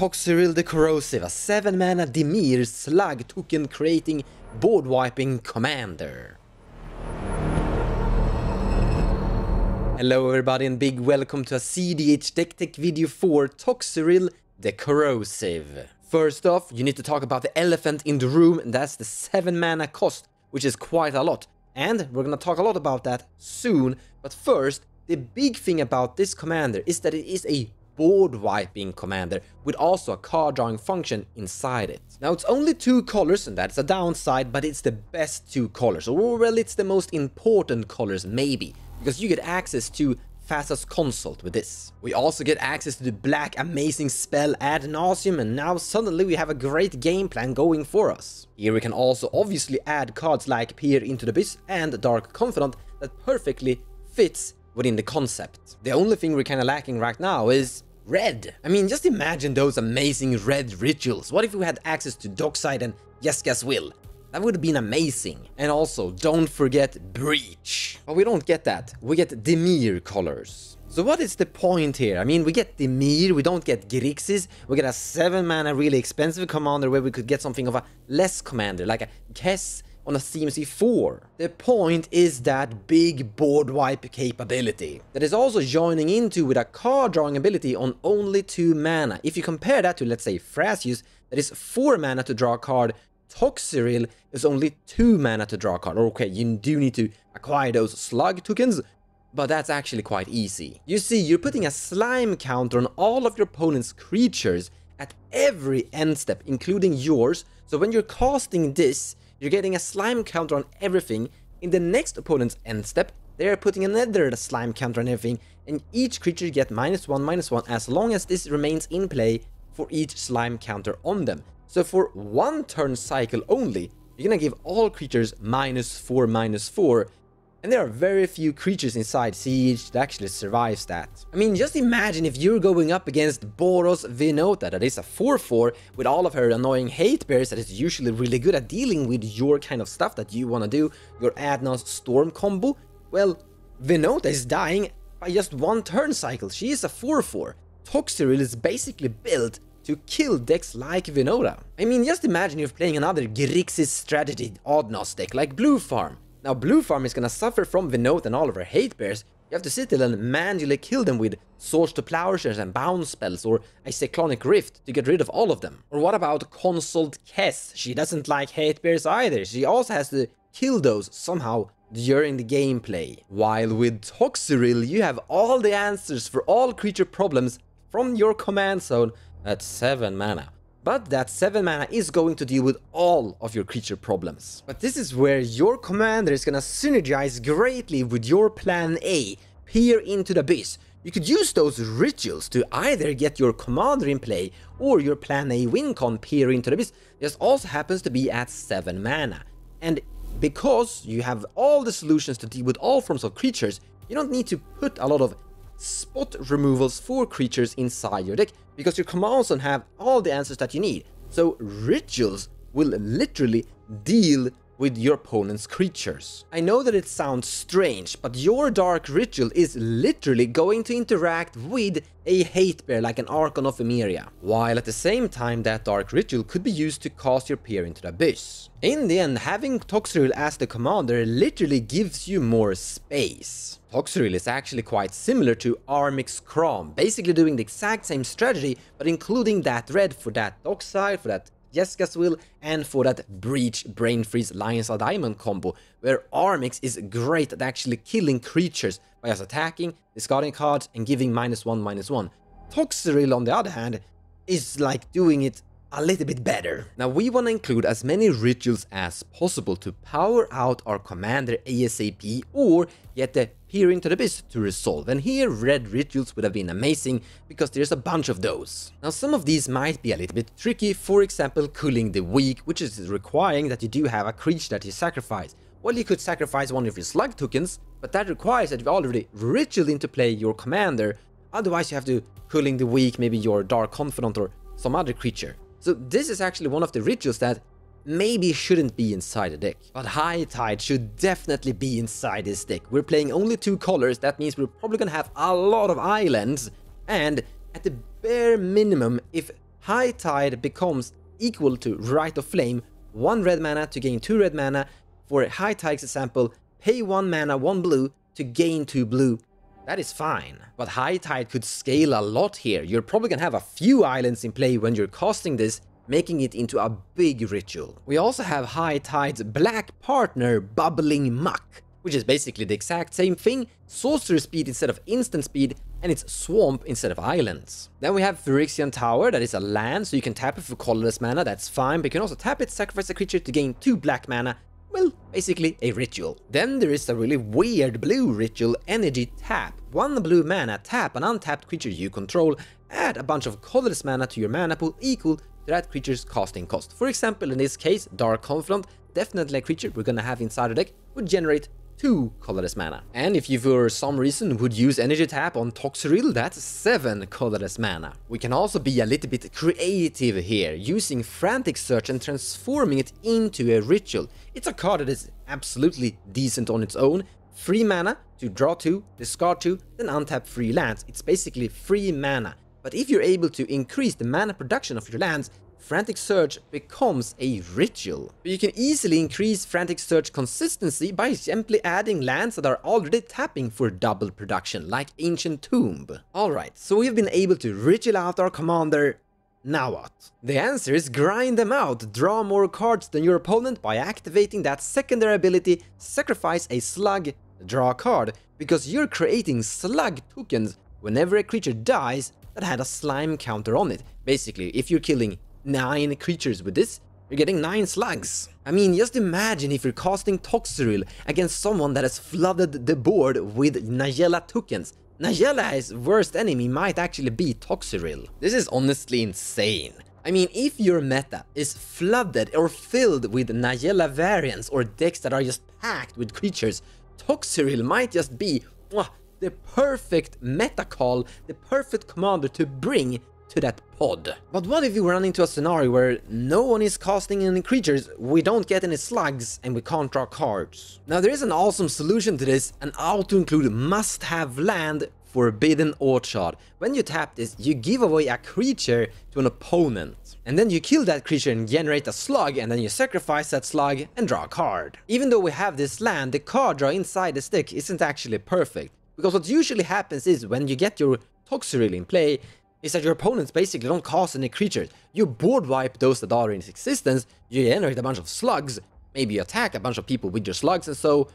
Toxrill the Corrosive, a 7-mana Dimir slug token creating board wiping commander. Hello everybody and big welcome to a cEDH deck tech video for Toxrill the Corrosive. First off, you need to talk about the elephant in the room, and that's the 7-mana cost, which is quite a lot. And we're gonna talk a lot about that soon, but first, the big thing about this commander is that it is a board wiping commander with also a card drawing function inside it. Now it's only 2 colors and that's a downside, but it's the best 2 colors, or well, it's the most important colors maybe, because you get access to Fae's consult with this. We also get access to the black amazing spell Ad Nauseam, and now suddenly we have a great game plan going for us. Here we can also obviously add cards like Peer into the Abyss and Dark Confluent that perfectly fits within the concept. The only thing we're kinda lacking right now is red. I mean, just imagine those amazing red rituals. What if we had access to Dockside and Jeska's Will? That would have been amazing. And also, don't forget Breach. But we don't get that. We get Dimir colors. So what is the point here? I mean, we get Dimir, we don't get Grixis. We get a 7-mana really expensive commander where we could get something of a less commander, like a Kess on a CMC4. The point is that big board wipe capability that is also joining into with a card drawing ability on only 2 mana. If you compare that to, let's say, Frasius, that is 4 mana to draw a card, Toxrill is only 2 mana to draw a card. Okay, you do need to acquire those slug tokens, but that's actually quite easy. You see, you're putting a slime counter on all of your opponent's creatures at every end step, including yours. So when you're casting this, you're getting a slime counter on everything. In the next opponent's end step, they're putting another slime counter on everything, and each creature gets -1/-1 as long as this remains in play for each slime counter on them. So for 1 turn cycle only, you're gonna give all creatures -4/-4, and there are very few creatures inside Siege that actually survives that. I mean, just imagine if you're going up against Boros Vinota, that is a 4/4 with all of her annoying hate bears that is usually really good at dealing with your kind of stuff that you wanna do, your Adnas Storm combo. Well, Vinota is dying by just 1 turn cycle. She is a 4/4. Toxrill is basically built to kill decks like Vinota. I mean, just imagine you're playing another Grixis strategy Adnas deck like Blue Farm. Now Blue Farm is gonna suffer from Venote and all of her hate bears. You have to sit there and manually kill them with Swords to Plowshares and bounce spells or a Cyclonic Rift to get rid of all of them. Or what about Consuled Kes? She doesn't like hate bears either. She also has to kill those somehow during the gameplay. While with Toxrill, you have all the answers for all creature problems from your command zone at 7 mana. But that 7 mana is going to deal with all of your creature problems. But this is where your commander is gonna synergize greatly with your plan A, Peer into the Abyss. You could use those rituals to either get your commander in play or your plan A wincon, Peer into the Abyss. This also happens to be at 7 mana. And because you have all the solutions to deal with all forms of creatures, you don't need to put a lot of spot removals for creatures inside your deck, because your command zone have all the answers that you need. So rituals will literally deal with your opponent's creatures. I know that it sounds strange, but your dark ritual is literally going to interact with a hate bear like an Archon of Emeria, while at the same time that dark ritual could be used to cast your Peer into the Abyss. In the end, having Toxrill as the commander literally gives you more space. Toxrill is actually quite similar to Armix Crom, basically doing the exact same strategy, but including that red for that Dockside, for that Jeska's Will, and for that Breach, Brain Freeze, Lions of Diamond combo, where Armix is great at actually killing creatures by us attacking, discarding cards, and giving -1/-1. Toxrill, on the other hand, is like doing it a little bit better. Now we want to include as many rituals as possible to power out our commander ASAP or get the Peer into the Abyss to resolve, and here red rituals would have been amazing because there's a bunch of those. Now some of these might be a little bit tricky, for example Culling the Weak, which is requiring that you do have a creature that you sacrifice. Well, you could sacrifice one of your slug tokens, but that requires that you've already ritualed into play your commander, otherwise you have to Culling the Weak, maybe your Dark Confidant or some other creature. So this is actually one of the rituals that maybe shouldn't be inside the deck. But High Tide should definitely be inside this deck. We're playing only 2 colors, that means we're probably gonna have a lot of islands. And at the bare minimum, if High Tide becomes equal to Rite of Flame, 1 red mana to gain 2 red mana. For High Tide's example, pay 1 mana, 1 blue to gain 2 blue. That is fine, but High Tide could scale a lot here. You're probably gonna have a few islands in play when you're casting this, making it into a big ritual. We also have High Tide's black partner, Bubbling Muck, which is basically the exact same thing, sorcery speed instead of instant speed, and it's swamp instead of islands. Then we have Phyrexian Tower, that is a land, so you can tap it for colorless mana, that's fine, but you can also tap it, sacrifice a creature to gain 2 black mana, well, basically a ritual. Then there is a really weird blue ritual, Energy Tap. 1 blue mana, tap an untapped creature you control, add a bunch of colorless mana to your mana pool equal to that creature's casting cost. For example, in this case, Dark Confluent, definitely a creature we're gonna have inside our deck, would generate 2 colorless mana. And if you for some reason would use Energy Tap on Toxrill, that's 7 colorless mana. We can also be a little bit creative here, using Frantic Search and transforming it into a ritual. It's a card that is absolutely decent on its own. 3 mana to draw 2, discard 2, then untap 3 lands. It's basically free mana. But if you're able to increase the mana production of your lands, Frantic Surge becomes a ritual. But you can easily increase Frantic Surge consistency by simply adding lands that are already tapping for double production, like Ancient Tomb. Alright, so we've been able to ritual out our commander. Now what? The answer is grind them out, draw more cards than your opponent by activating that secondary ability, sacrifice a slug, draw a card, because you're creating slug tokens whenever a creature dies that had a slime counter on it. Basically, if you're killing 9 creatures with this, you're getting 9 slugs. I mean, just imagine if you're casting Toxrill against someone that has flooded the board with Najeela tokens. Najeela's worst enemy might actually be Toxrill. This is honestly insane. I mean, if your meta is flooded or filled with Najeela variants or decks that are just packed with creatures, Toxrill might just be the perfect meta call, the perfect commander to bring to that pod. But what if you run into a scenario where no one is casting any creatures, we don't get any slugs, and we can't draw cards? Now there is an awesome solution to this, an auto-include must-have land, Forbidden Orchard. When you tap this, you give away a creature to an opponent. And then you kill that creature and generate a slug, and then you sacrifice that slug and draw a card. Even though we have this land, the card draw inside the stick isn't actually perfect. Because what usually happens is, when you get your Toxrill in play, is that your opponents basically don't cast any creatures. You board wipe those that are in existence, you generate a bunch of slugs, maybe you attack a bunch of people with your slugs and so,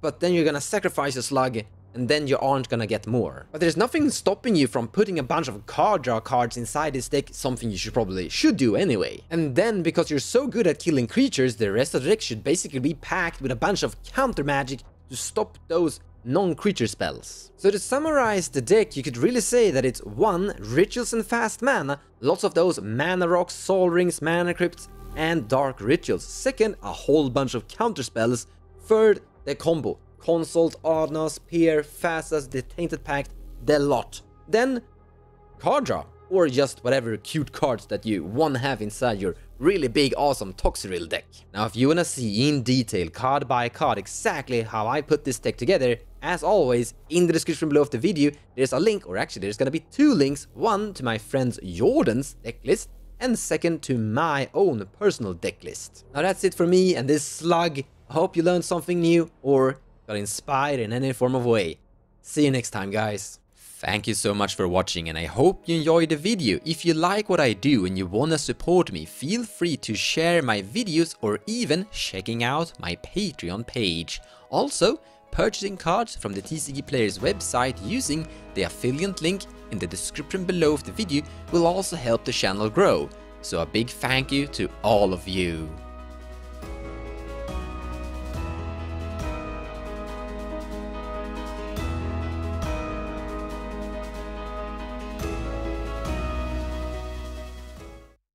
but then you're gonna sacrifice your slug, and then you aren't gonna get more. But there's nothing stopping you from putting a bunch of card draw cards inside this deck, something you probably should do anyway. And then, because you're so good at killing creatures, the rest of the deck should basically be packed with a bunch of counter magic to stop those non-creature spells. So to summarize the deck, you could really say that it's 1. Rituals and fast mana, lots of those mana rocks, soul rings, mana crypts, and dark rituals. 2, a whole bunch of counter spells. 3, the combo. Consult, Adnas, Peer, Fasas, the Tainted Pact, the lot. Then, card draw, or just whatever cute cards that you want to have inside your really big awesome Toxrill deck. Now if you wanna see in detail, card by card, exactly how I put this deck together, as always, in the description below of the video, there's a link, or actually there's gonna be 2 links, 1 to my friend's Jordan's deck list, and 2nd to my own personal deck list. Now that's it for me and this slug. I hope you learned something new, or got inspired in any form of way. See you next time, guys. Thank you so much for watching, and I hope you enjoyed the video. If you like what I do and you wanna support me, feel free to share my videos or even checking out my Patreon page. Also, purchasing cards from the TCG Player's website using the affiliate link in the description below of the video will also help the channel grow. So a big thank you to all of you.